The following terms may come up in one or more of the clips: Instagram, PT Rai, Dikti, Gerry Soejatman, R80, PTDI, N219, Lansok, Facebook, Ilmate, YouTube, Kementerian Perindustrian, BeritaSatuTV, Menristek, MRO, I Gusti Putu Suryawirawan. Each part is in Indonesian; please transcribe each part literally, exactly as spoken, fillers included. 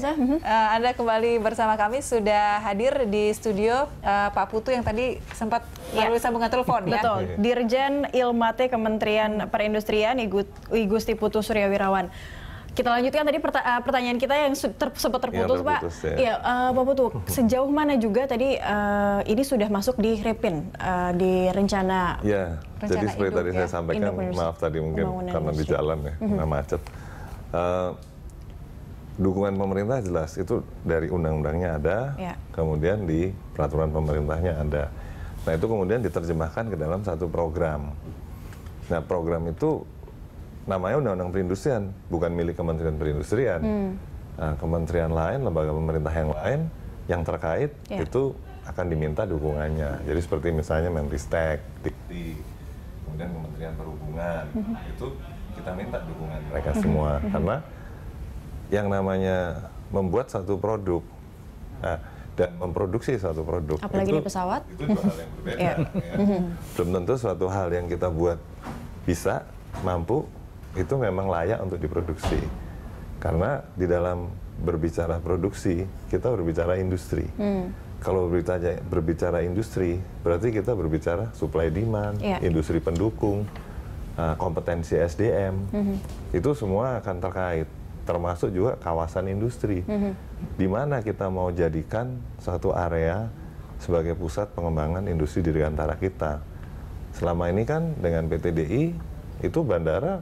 Bisa. Uh, Anda kembali bersama kami, sudah hadir di studio uh, Pak Putu yang tadi sempat yeah. melalui sambungan telepon. ya. Betul. Yeah. Dirjen Ilmate Kementerian Perindustrian I Gusti Putu Suryawirawan. Kita lanjutkan tadi perta pertanyaan kita yang ter sempat terputus, ya, terputus Pak. Ya, ya uh, Pak Putu, sejauh mana juga tadi uh, ini sudah masuk di Repin uh, di rencana. Ya, rencana jadi seperti tadi ya? saya sampaikan, maaf tadi mungkin Pembangunan karena industri. di jalan ya, mm-hmm. karena macet. Uh, Dukungan pemerintah jelas, itu dari undang-undangnya ada, ya. kemudian di peraturan pemerintahnya ada. Nah itu kemudian diterjemahkan ke dalam satu program. Nah program itu namanya Undang-Undang Perindustrian, bukan milik Kementerian Perindustrian. Hmm. Nah, kementerian lain, lembaga pemerintah yang lain yang terkait ya. itu akan diminta dukungannya. Jadi seperti misalnya Menristek, Dikti, kemudian Kementerian Perhubungan, nah, itu kita minta dukungan mereka semua. Karena yang namanya membuat satu produk nah, dan memproduksi satu produk, apalagi itu, di pesawat, itu dua hal yang berbeda. yeah. ya. Belum tentu suatu hal yang kita buat bisa, mampu, itu memang layak untuk diproduksi. Karena di dalam berbicara produksi, kita berbicara industri. Hmm. Kalau berbicara, berbicara industri, berarti kita berbicara supply demand, yeah. industri pendukung, kompetensi S D M, mm-hmm. itu semua akan terkait. Termasuk juga kawasan industri, mm-hmm. di mana kita mau jadikan satu area sebagai pusat pengembangan industri di Dirgantara kita. Selama ini kan dengan P T D I itu bandara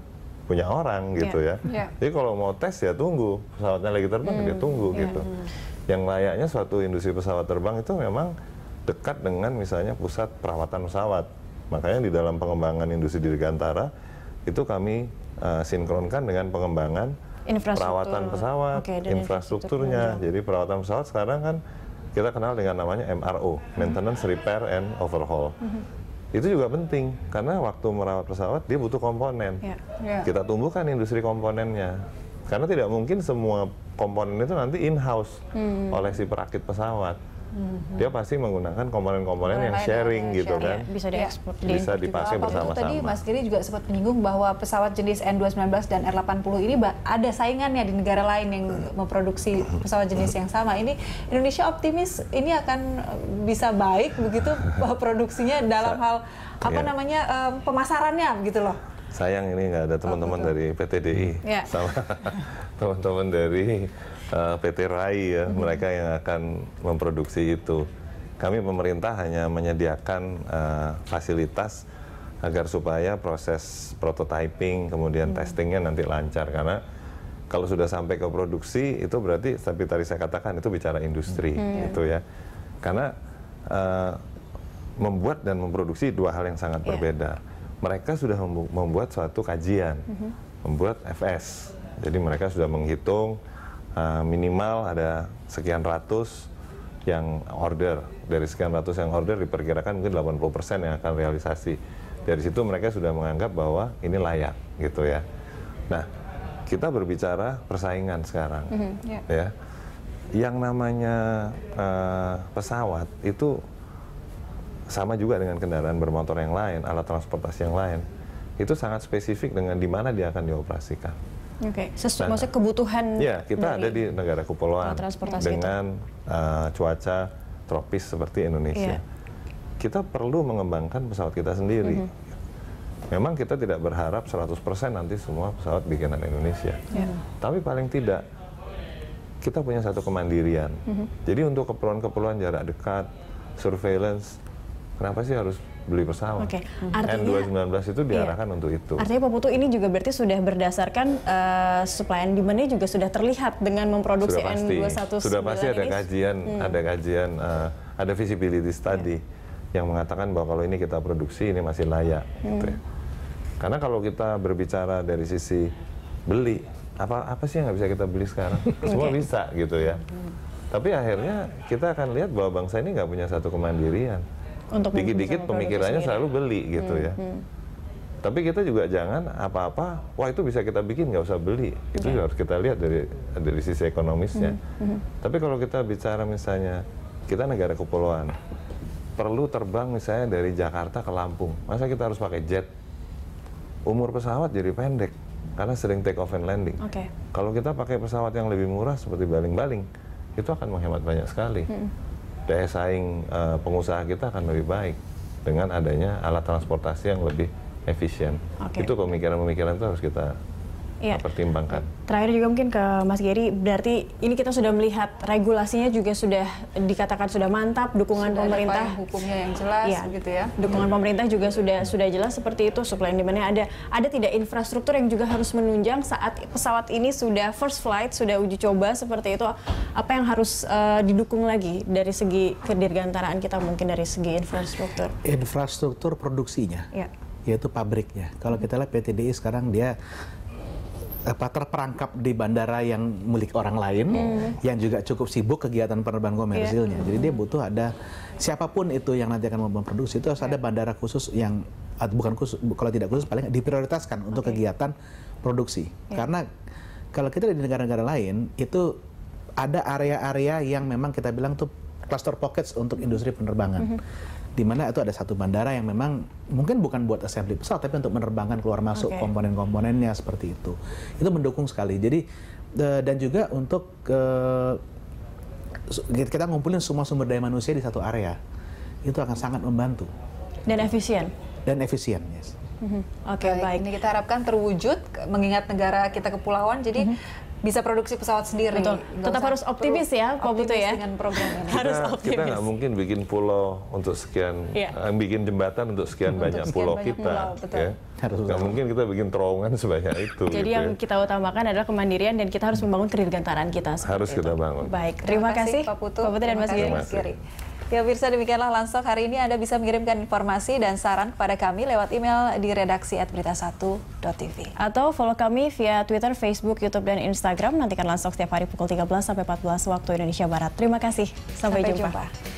punya orang gitu yeah. ya. Yeah. Jadi kalau mau tes ya tunggu, pesawatnya lagi terbang mm, ya tunggu yeah. gitu. Mm. Yang layaknya suatu industri pesawat terbang itu memang dekat dengan misalnya pusat perawatan pesawat. Makanya di dalam pengembangan industri Dirgantara itu kami uh, sinkronkan dengan pengembangan perawatan pesawat, okay, infrastrukturnya. Jadi perawatan pesawat sekarang kan kita kenal dengan namanya M R O, Maintenance, Repair, and Overhaul. Mm-hmm. Itu juga penting, karena waktu merawat pesawat dia butuh komponen. Yeah. Yeah. Kita tumbuhkan industri komponennya. Karena tidak mungkin semua komponen itu nanti in-house mm. oleh si perakit pesawat. Mm-hmm. Dia pasti menggunakan komponen-komponen yang sharing yang gitu sharing. kan. Bisa diekspor, ya. bisa dipakai bersama-sama. Tadi Mas Giri juga sempat menyinggung bahwa pesawat jenis N dua satu sembilan dan R delapan puluh ini ada saingannya di negara lain yang memproduksi pesawat jenis yang sama. Ini Indonesia optimis ini akan bisa baik begitu produksinya dalam hal apa ya. namanya um, pemasarannya gitu loh. Sayang ini nggak ada teman-teman oh, dari P T D I ya. sama teman-teman dari uh, P T Rai ya, mm-hmm. mereka yang akan memproduksi itu. Kami pemerintah hanya menyediakan uh, fasilitas agar supaya proses prototyping kemudian mm-hmm. testingnya nanti lancar, karena kalau sudah sampai ke produksi itu berarti seperti tadi saya katakan itu bicara industri mm-hmm. gitu ya. Karena uh, membuat dan memproduksi dua hal yang sangat yeah. berbeda. Mereka sudah membuat suatu kajian, mm-hmm. membuat F S. Jadi mereka sudah menghitung uh, minimal ada sekian ratus yang order. Dari sekian ratus yang order diperkirakan mungkin delapan puluh persen yang akan realisasi. Dari situ mereka sudah menganggap bahwa ini layak gitu ya. Nah, kita berbicara persaingan sekarang. Mm-hmm, yeah. ya. Yang namanya uh, pesawat itu sama juga dengan kendaraan bermotor yang lain, alat transportasi yang lain, itu sangat spesifik dengan di mana dia akan dioperasikan. Oke, okay. Nah, maksudnya kebutuhan. Ya, kita ada di negara kepulauan dengan uh, cuaca tropis seperti Indonesia. Yeah. Kita perlu mengembangkan pesawat kita sendiri. Mm-hmm. Memang kita tidak berharap seratus persen nanti semua pesawat bikinan Indonesia. Yeah. Tapi paling tidak, kita punya satu kemandirian. Mm-hmm. Jadi untuk keperluan-keperluan jarak dekat, surveillance, kenapa sih harus beli pesawat? Okay. N dua satu sembilan itu diarahkan iya. untuk itu. Artinya Pak Putu ini juga berarti sudah berdasarkan uh, supply and demand-nya juga sudah terlihat dengan memproduksi N dua satu sembilan. Sudah pasti ada ini. kajian, hmm. ada kajian, uh, ada feasibility study yeah. yang mengatakan bahwa kalau ini kita produksi ini masih layak. Hmm. Gitu ya. Karena kalau kita berbicara dari sisi beli, apa apa sih yang nggak bisa kita beli sekarang? Semua okay. bisa gitu ya. Hmm. Tapi akhirnya kita akan lihat bahwa bangsa ini nggak punya satu kemandirian. Dikit-dikit pemikirannya sendiri. selalu beli gitu hmm, ya. Hmm. Tapi kita juga jangan apa-apa, wah itu bisa kita bikin, nggak usah beli. Itu okay. harus kita lihat dari dari sisi ekonomisnya. Hmm, hmm. Tapi kalau kita bicara misalnya, kita negara kepulauan, perlu terbang misalnya dari Jakarta ke Lampung. Masa kita harus pakai jet? Umur pesawat jadi pendek. karena sering take off and landing. Okay. Kalau kita pakai pesawat yang lebih murah seperti baling-baling, itu akan menghemat banyak sekali. Hmm. Daya saing uh, pengusaha kita akan lebih baik dengan adanya alat transportasi yang lebih efisien. Okay. Itu pemikiran-pemikiran itu harus kita ya. pertimbangkan. Terakhir juga mungkin ke Mas Gary, berarti ini kita sudah melihat regulasinya juga sudah dikatakan sudah mantap, dukungan sudah pemerintah hukumnya yang jelas, ya, gitu ya. Dukungan hmm. pemerintah juga sudah sudah jelas seperti itu, supply and demand-nya ada. Ada tidak infrastruktur yang juga harus menunjang saat pesawat ini sudah first flight, sudah uji coba seperti itu, apa yang harus uh, didukung lagi dari segi kedirgantaraan kita, mungkin dari segi infrastruktur? Infrastruktur produksinya, ya. Yaitu pabriknya. Kalau kita lihat P T D I sekarang dia apa terperangkap di bandara yang milik orang lain, mm. yang juga cukup sibuk kegiatan penerbangan komersilnya. Yeah. Jadi dia butuh ada siapapun itu yang nanti akan memproduksi itu harus yeah. ada bandara khusus yang bukan khusus, kalau tidak khusus paling diprioritaskan okay. untuk kegiatan produksi. Yeah. Karena kalau kita di negara-negara lain itu ada area-area yang memang kita bilang tuh cluster pockets untuk industri penerbangan. Mm -hmm. Di mana itu ada satu bandara yang memang mungkin bukan buat assembly pesawat, tapi untuk menerbangkan keluar masuk okay. komponen-komponennya seperti itu. Itu mendukung sekali. Jadi dan juga untuk kita ngumpulin semua sumber daya manusia di satu area, itu akan sangat membantu. Dan efisien. Dan efisien, yes. Mm-hmm. Oke, okay, baik. baik. Ini kita harapkan terwujud, mengingat negara kita kepulauan, jadi mm-hmm. bisa produksi pesawat sendiri. Betul. Tetap harus optimis ya, Pak Putu ya. Dengan program ini. Kita, harus optimis. Kita nggak mungkin bikin pulau untuk sekian, yeah. eh, bikin jembatan untuk sekian untuk banyak sekian pulau banyak kita. Pulau, betul. Ya. Harus nggak mungkin kita bikin terowongan sebanyak itu. Jadi gitu yang ya. kita utamakan adalah kemandirian dan kita harus membangun kedirgantaraan kita. Harus itu. kita bangun. Baik. Terima, Terima kasih Pak Putu, Pak Putu dan Mas Giri. Ya pemirsa, demikianlah Lansok hari ini. Anda bisa mengirimkan informasi dan saran kepada kami lewat email di redaksi at berita satu dot t v. Atau follow kami via Twitter, Facebook, YouTube, dan Instagram. Nantikan Lansok setiap hari pukul tiga belas sampai empat belas waktu Indonesia Barat. Terima kasih. Sampai, sampai jumpa. jumpa.